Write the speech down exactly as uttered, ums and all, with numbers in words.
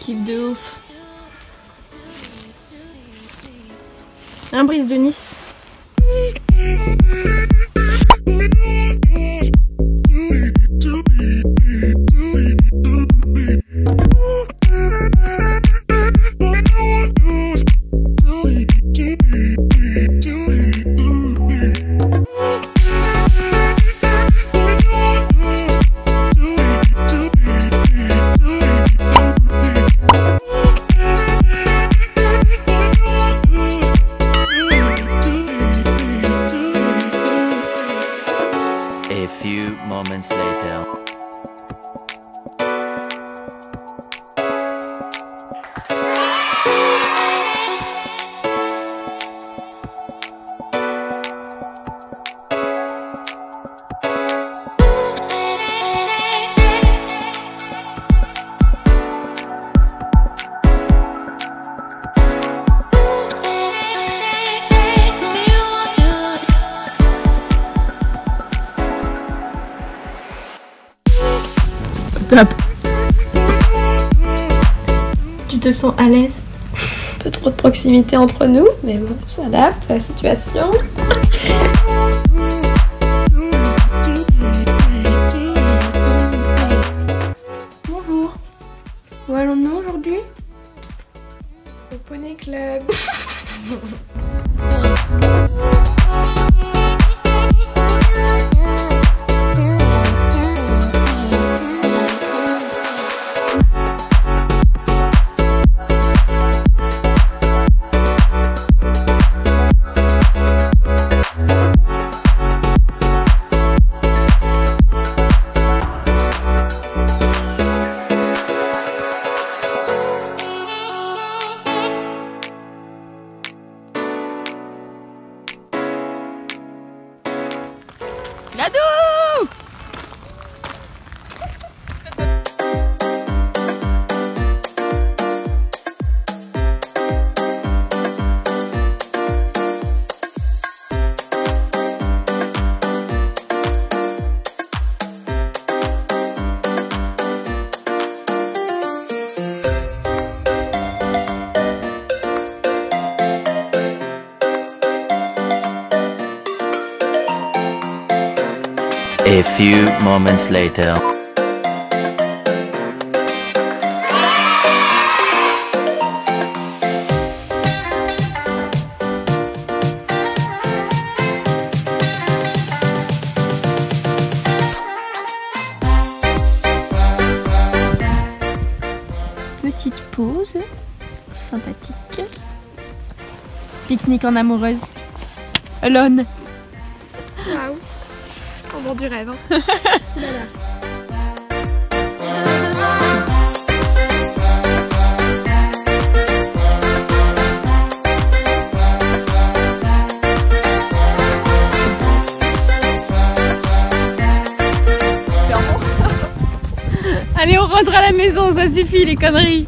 équipe de ouf. Un Brice de Nice. A few moments later. Top. Tu te sens à l'aise? Un peu trop de proximité entre nous, mais bon, on s'adapte à la situation. Bonjour. Où allons-nous aujourd'hui? Au Poney Club. Ladou! A few moments later. Petite pause sympathique. Pique-nique en amoureuse. Alone. Waouh. On vend du rêve, hein. Voilà. Allez, on rentre à la maison, ça suffit les conneries.